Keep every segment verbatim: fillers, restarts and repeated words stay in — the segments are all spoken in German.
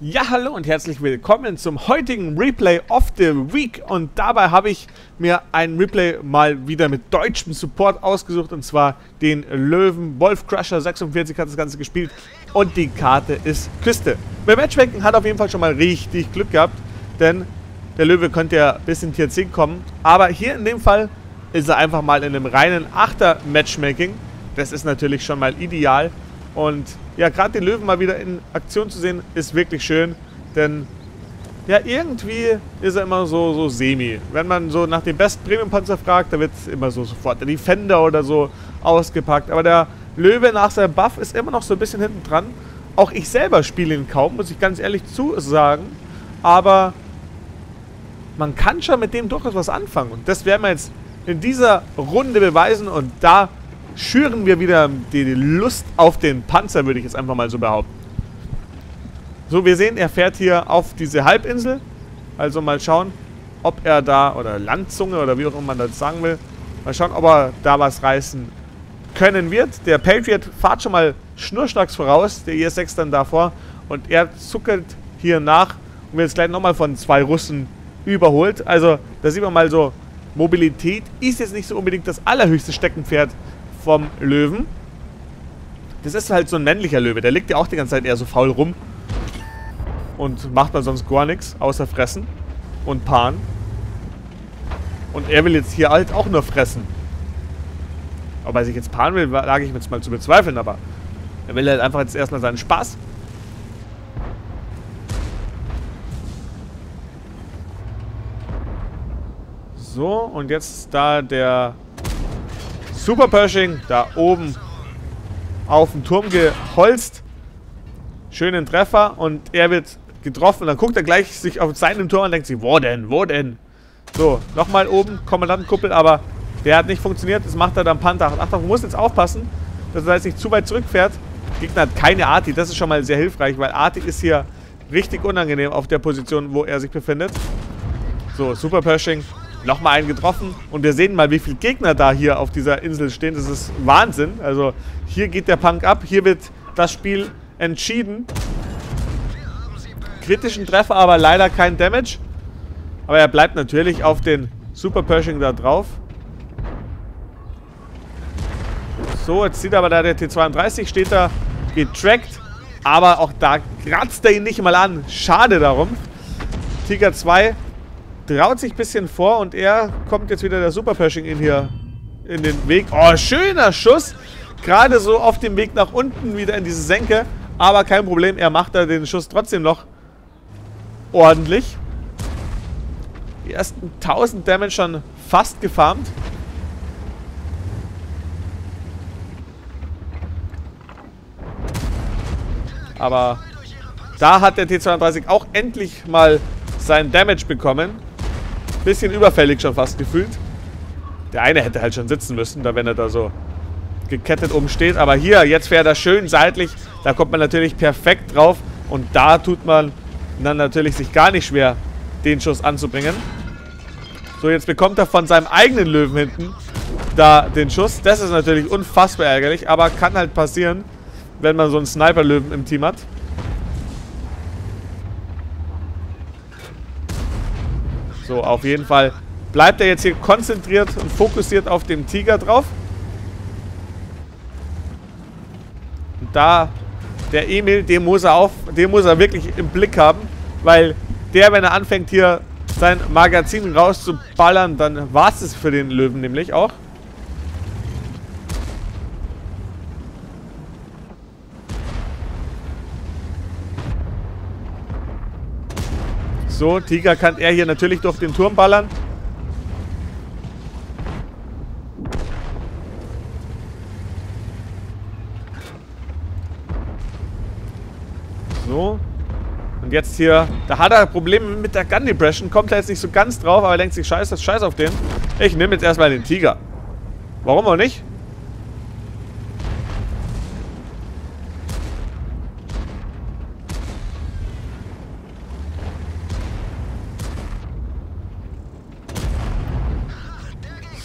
Ja, hallo und herzlich willkommen zum heutigen Replay of the Week. Und dabei habe ich mir ein Replay mal wieder mit deutschem Support ausgesucht. Und zwar den Löwen Wolf Crusher sechsundvierzig hat das Ganze gespielt. Und die Karte ist Küste. Beim Matchmaking hat auf jeden Fall schon mal richtig Glück gehabt. Denn der Löwe könnte ja bis in Tier zehn kommen. Aber hier in dem Fall ist er einfach mal in einem reinen Achter Matchmaking. Das ist natürlich schon mal ideal. Und ja, gerade den Löwen mal wieder in Aktion zu sehen, ist wirklich schön, denn ja, irgendwie ist er immer so, so semi. Wenn man so nach dem besten Premium-Panzer fragt, da wird immer so sofort der Defender oder so ausgepackt. Aber der Löwe nach seinem Buff ist immer noch so ein bisschen hinten dran. Auch ich selber spiele ihn kaum, muss ich ganz ehrlich zu sagen. Aber man kann schon mit dem durchaus was anfangen. Und das werden wir jetzt in dieser Runde beweisen und da schüren wir wieder die Lust auf den Panzer, würde ich jetzt einfach mal so behaupten. So, wir sehen, er fährt hier auf diese Halbinsel. Also mal schauen, ob er da, oder Landzunge, oder wie auch immer man das sagen will. Mal schauen, ob er da was reißen können wird. Der Patriot fährt schon mal schnurstracks voraus, der I S sechs dann davor. Und er zuckelt hier nach und wird jetzt gleich nochmal von zwei Russen überholt. Also, da sieht man mal so, Mobilität ist jetzt nicht so unbedingt das allerhöchste Steckenpferd vom Löwen. Das ist halt so ein männlicher Löwe. Der liegt ja auch die ganze Zeit eher so faul rum. Und macht man sonst gar nichts, außer fressen und paaren. Und er will jetzt hier halt auch nur fressen. Ob er sich jetzt paaren will, wage ich jetzt mal zu bezweifeln, aber er will halt einfach jetzt erstmal seinen Spaß. So, und jetzt da der Super Pershing da oben auf dem Turm geholzt. Schönen Treffer und er wird getroffen. Dann guckt er gleich sich auf seinen Turm und denkt sich, wo denn, wo denn? So, nochmal oben, Kommandantenkuppel, aber der hat nicht funktioniert. Das macht er dann Panther. Achtung, man muss jetzt aufpassen, dass er jetzt nicht zu weit zurückfährt. Der Gegner hat keine Arti, das ist schon mal sehr hilfreich, weil Arti ist hier richtig unangenehm auf der Position, wo er sich befindet. So, Super Pershing. Nochmal einen getroffen und wir sehen mal, wie viele Gegner da hier auf dieser Insel stehen. Das ist Wahnsinn. Also hier geht der Punk ab. Hier wird das Spiel entschieden. Kritischen Treffer, aber leider kein Damage. Aber er bleibt natürlich auf den Super Pershing da drauf. So, jetzt sieht aber da der T zweiunddreißig, steht da getrackt. Aber auch da kratzt er ihn nicht mal an. Schade darum. Tiger zwei. Traut sich ein bisschen vor und er kommt jetzt wieder der Super Pershing in hier in den Weg. Oh, schöner Schuss. Gerade so auf dem Weg nach unten wieder in diese Senke. Aber kein Problem, er macht da den Schuss trotzdem noch ordentlich. Die ersten tausend Damage schon fast gefarmt. Aber da hat der T zweiunddreißig auch endlich mal seinen Damage bekommen. Bisschen überfällig schon fast gefühlt. Der eine hätte halt schon sitzen müssen, da wenn er da so gekettet umsteht. Aber hier, jetzt fährt er schön seitlich. Da kommt man natürlich perfekt drauf. Und da tut man dann natürlich sich gar nicht schwer, den Schuss anzubringen. So, jetzt bekommt er von seinem eigenen Löwen hinten da den Schuss. Das ist natürlich unfassbar ärgerlich, aber kann halt passieren, wenn man so einen Sniper-Löwen im Team hat. So, auf jeden Fall bleibt er jetzt hier konzentriert und fokussiert auf den Tiger drauf. Und da, der Emil, den muss er auf, den muss er wirklich im Blick haben, weil der, wenn er anfängt hier sein Magazin rauszuballern, dann war es es für den Löwen nämlich auch. So, Tiger kann er hier natürlich durch den Turm ballern. So. Und jetzt hier, da hat er Probleme mit der Gun Depression. Kommt er jetzt nicht so ganz drauf, aber er denkt sich, scheiß, das scheiß auf den. Ich nehme jetzt erstmal den Tiger. Warum auch nicht?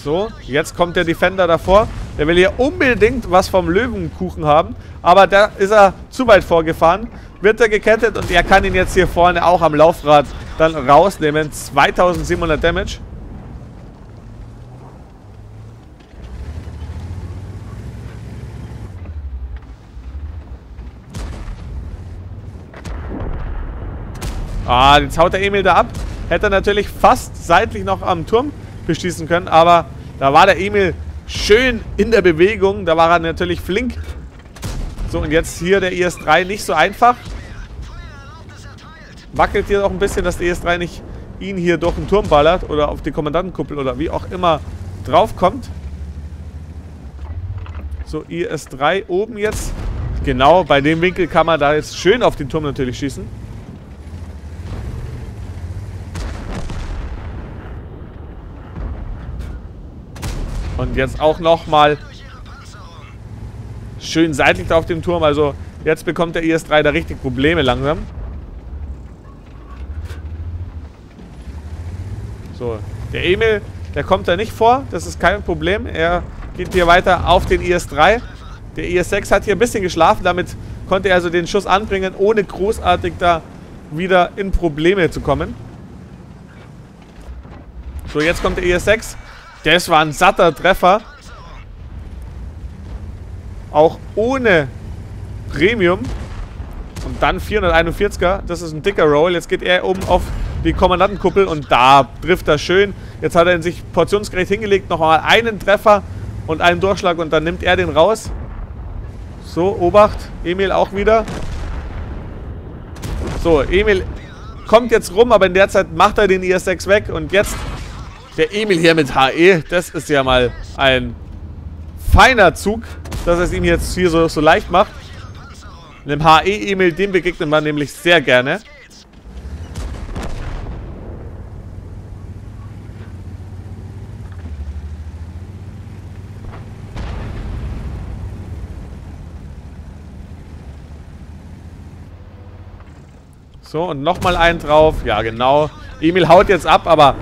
So, jetzt kommt der Defender davor. Der will hier unbedingt was vom Löwenkuchen haben. Aber da ist er zu weit vorgefahren. wird er gekettet und er kann ihn jetzt hier vorne auch am Laufrad dann rausnehmen. zweitausendsiebenhundert Damage. Ah, jetzt haut der Emil da ab. Hätte er natürlich fast seitlich noch am Turm beschießen können, aber da war der Emil schön in der Bewegung. Da war er natürlich flink. So, und jetzt hier der I S drei nicht so einfach. Wackelt hier auch ein bisschen, dass der I S drei nicht ihn hier durch den Turm ballert oder auf die Kommandantenkuppel oder wie auch immer draufkommt. So, I S drei oben jetzt. Genau, bei dem Winkel kann man da jetzt schön auf den Turm natürlich schießen. Und jetzt auch nochmal schön seitlich da auf dem Turm. Also jetzt bekommt der I S drei da richtig Probleme langsam. So, der Emil, der kommt da nicht vor. Das ist kein Problem. Er geht hier weiter auf den I S drei. Der I S sechs hat hier ein bisschen geschlafen. Damit konnte er also den Schuss anbringen, ohne großartig da wieder in Probleme zu kommen. So, jetzt kommt der I S sechs. Das war ein satter Treffer. Auch ohne Premium. Und dann vierhunderteinundvierziger. Das ist ein dicker Roll. Jetzt geht er oben auf die Kommandantenkuppel. Und da trifft er schön. Jetzt hat er in sich portionsgerecht hingelegt. Nochmal einen Treffer und einen Durchschlag. Und dann nimmt er den raus. So, Obacht. Emil auch wieder. So, Emil kommt jetzt rum. Aber in der Zeit macht er den I S sechs weg. Und jetzt... Der Emil hier mit H E, das ist ja mal ein feiner Zug, dass es ihm jetzt hier so, so leicht macht. Mit dem H E-Emil, dem begegnet man nämlich sehr gerne. So, und nochmal einen drauf. Ja, genau. Emil haut jetzt ab, aber...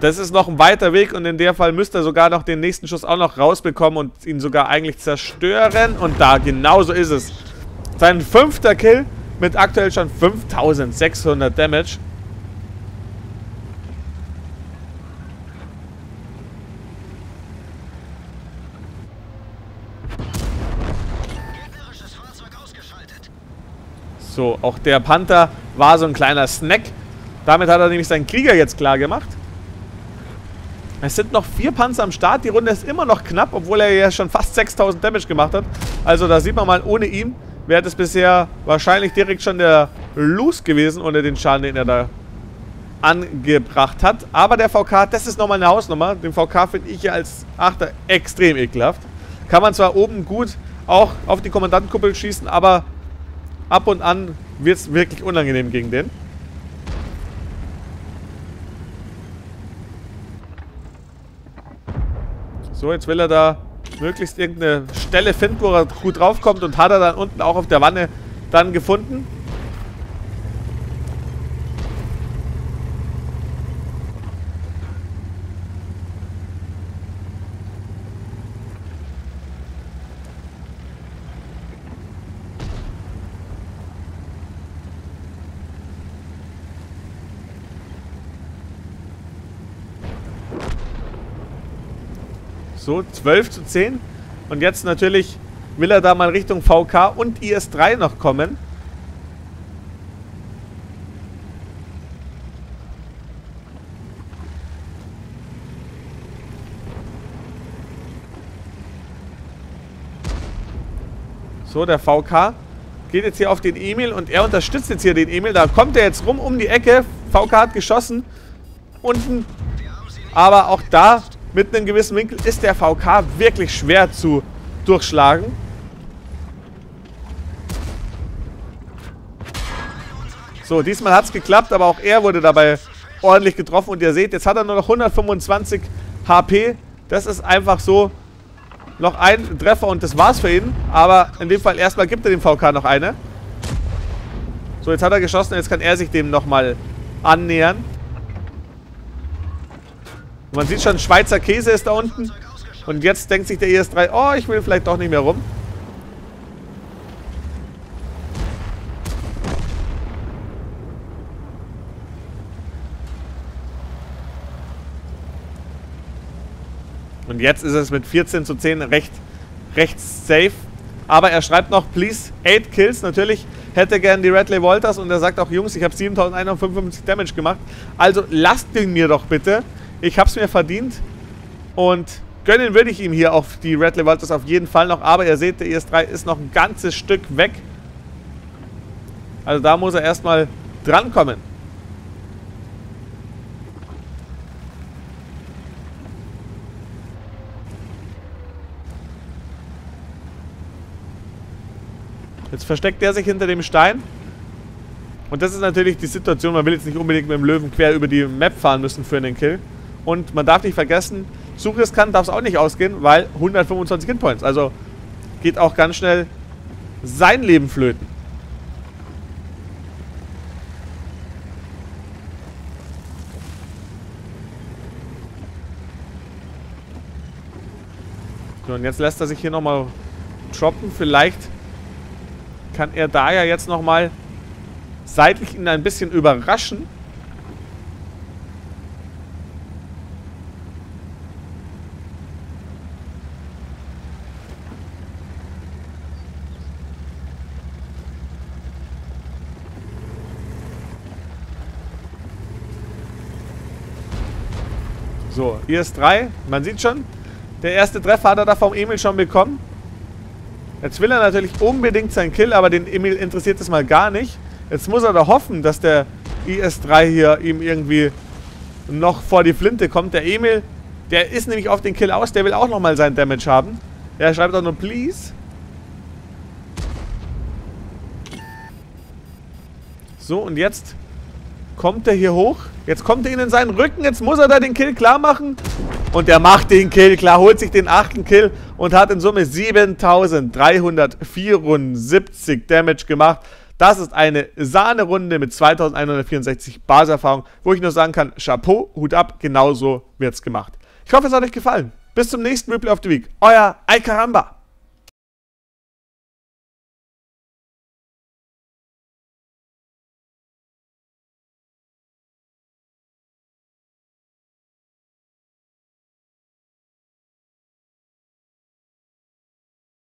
Das ist noch ein weiter Weg und in der Fall müsste er sogar noch den nächsten Schuss auch noch rausbekommen und ihn sogar eigentlich zerstören. Und da, genau so ist es. Sein fünfter Kill mit aktuell schon fünftausendsechshundert Damage. So, auch der Panther war so ein kleiner Snack. Damit hat er nämlich seinen Krieger jetzt klar gemacht. Es sind noch vier Panzer am Start. Die Runde ist immer noch knapp, obwohl er ja schon fast sechstausend Damage gemacht hat. Also da sieht man mal, ohne ihn wäre das bisher wahrscheinlich direkt schon der Loose gewesen, ohne den Schaden, den er da angebracht hat. Aber der V K, das ist nochmal eine Hausnummer. Den V K finde ich ja als Achter extrem ekelhaft. Kann man zwar oben gut auch auf die Kommandantenkuppel schießen, aber ab und an wird es wirklich unangenehm gegen den. So, jetzt will er da möglichst irgendeine Stelle finden, wo er gut draufkommt und hat er dann unten auch auf der Wanne dann gefunden. So, zwölf zu zehn. Und jetzt natürlich will er da mal Richtung V K und I S drei noch kommen. So, der V K geht jetzt hier auf den Emil und er unterstützt jetzt hier den Emil. Da kommt er jetzt rum um die Ecke. V K hat geschossen. Unten. Aber auch da... Mit einem gewissen Winkel ist der V K wirklich schwer zu durchschlagen. So, diesmal hat es geklappt, aber auch er wurde dabei ordentlich getroffen. Und ihr seht, jetzt hat er nur noch hundertfünfundzwanzig H P. Das ist einfach so noch ein Treffer und das war's für ihn. Aber in dem Fall erstmal gibt er dem V K noch eine. So, jetzt hat er geschossen, jetzt kann er sich dem nochmal annähern. Man sieht schon, Schweizer Käse ist da unten. Und jetzt denkt sich der I S drei, oh, ich will vielleicht doch nicht mehr rum. Und jetzt ist es mit vierzehn zu zehn recht, recht safe. Aber er schreibt noch, please, eight kills. Natürlich hätte er gern die Radley Walters und er sagt auch, Jungs, ich habe siebentausendeinhundertfünfundfünfzig Damage gemacht. Also lasst ihn mir doch bitte. Ich habe es mir verdient. Und gönnen würde ich ihm hier auf die Radley Walters auf jeden Fall noch. Aber ihr seht, der I S drei ist noch ein ganzes Stück weg. Also da muss er erstmal drankommen. Jetzt versteckt er sich hinter dem Stein. Und das ist natürlich die Situation, man will jetzt nicht unbedingt mit dem Löwen quer über die Map fahren müssen für einen Kill. Und man darf nicht vergessen, zu riskant darf es auch nicht ausgehen, weil hundertfünfundzwanzig Hitpoints. Also geht auch ganz schnell sein Leben flöten. So, und jetzt lässt er sich hier nochmal droppen. Vielleicht kann er da ja jetzt nochmal seitlich ihn ein bisschen überraschen. So, I S drei, man sieht schon, der erste Treffer hat er da vom Emil schon bekommen. Jetzt will er natürlich unbedingt seinen Kill, aber den Emil interessiert es mal gar nicht. Jetzt muss er da hoffen, dass der I S drei hier ihm irgendwie noch vor die Flinte kommt. Der Emil, der ist nämlich auf den Kill aus, der will auch nochmal seinen Damage haben. Der schreibt auch nur, please. So, und jetzt kommt er hier hoch. Jetzt kommt er in seinen Rücken, jetzt muss er da den Kill klar machen. Und er macht den Kill klar, holt sich den achten Kill und hat in Summe siebentausenddreihundertvierundsiebzig Damage gemacht. Das ist eine Sahnerunde mit zweitausendeinhundertvierundsechzig Baserfahrung, wo ich nur sagen kann, Chapeau, Hut ab, genauso wird's gemacht. Ich hoffe, es hat euch gefallen. Bis zum nächsten Replay of the Week. Euer EiKaRRRamba.